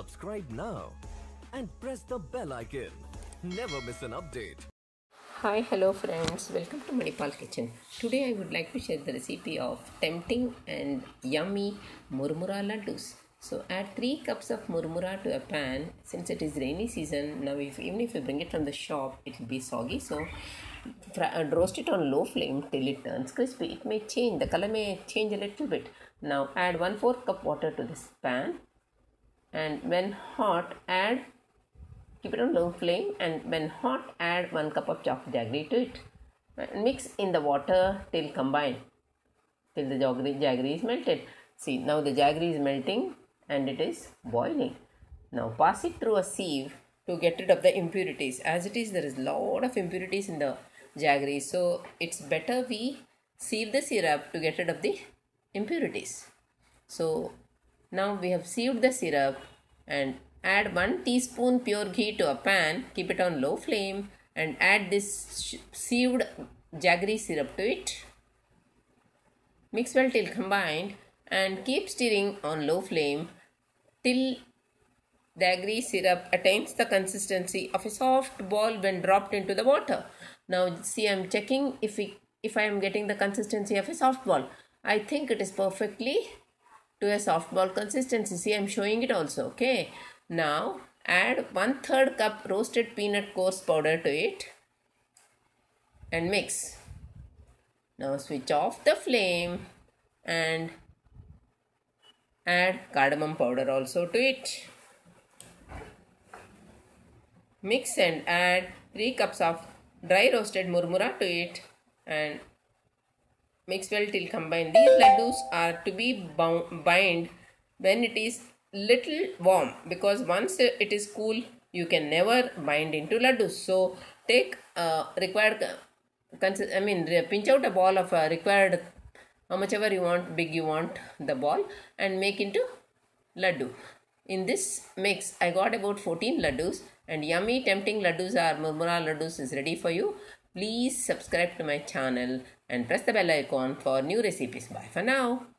Subscribe now and press the bell icon. Never miss an update. Hi, hello friends. Welcome to Manipal Kitchen. Today I would like to share the recipe of tempting and yummy Murmura laddus. So add 3 cups of Murmura to a pan. Since it is rainy season, now even if you bring it from the shop, it will be soggy. So roast it on low flame till it turns crispy. It may change, the color may change a little bit. Now add 1/4 cup water to this pan. And when hot, keep it on low flame, and when hot, add 1 cup of chopped jaggery to it. And mix in the water till combined, till the jaggery is melted. See, now the jaggery is melting and it is boiling. Now pass it through a sieve to get rid of the impurities. As it is, there is a lot of impurities in the jaggery. So it's better we sieve the syrup to get rid of the impurities. So now we have sieved the syrup, and add 1 teaspoon pure ghee to a pan. Keep it on low flame and add this sieved jaggery syrup to it. Mix well till combined and keep stirring on low flame till jaggery syrup attains the consistency of a soft ball when dropped into the water. Now see, I am checking if I am getting the consistency of a soft ball. I think it is perfectly to a softball consistency. See, I am showing it also. Okay. Now add 1/3 cup roasted peanut coarse powder to it and mix. Now switch off the flame and add cardamom powder also to it. Mix and add 3 cups of dry roasted Murmura to it and mix well till combined. These laddus are to be bind when it is little warm, because once it is cool, you can never bind into laddus. So take required, pinch out a ball of required, how much ever you want, big you want the ball, and make into laddu. In this mix, I got about 14 laddus, and yummy tempting laddus or Murmura laddus is ready for you. Please subscribe to my channel and press the bell icon for new recipes. Bye for now.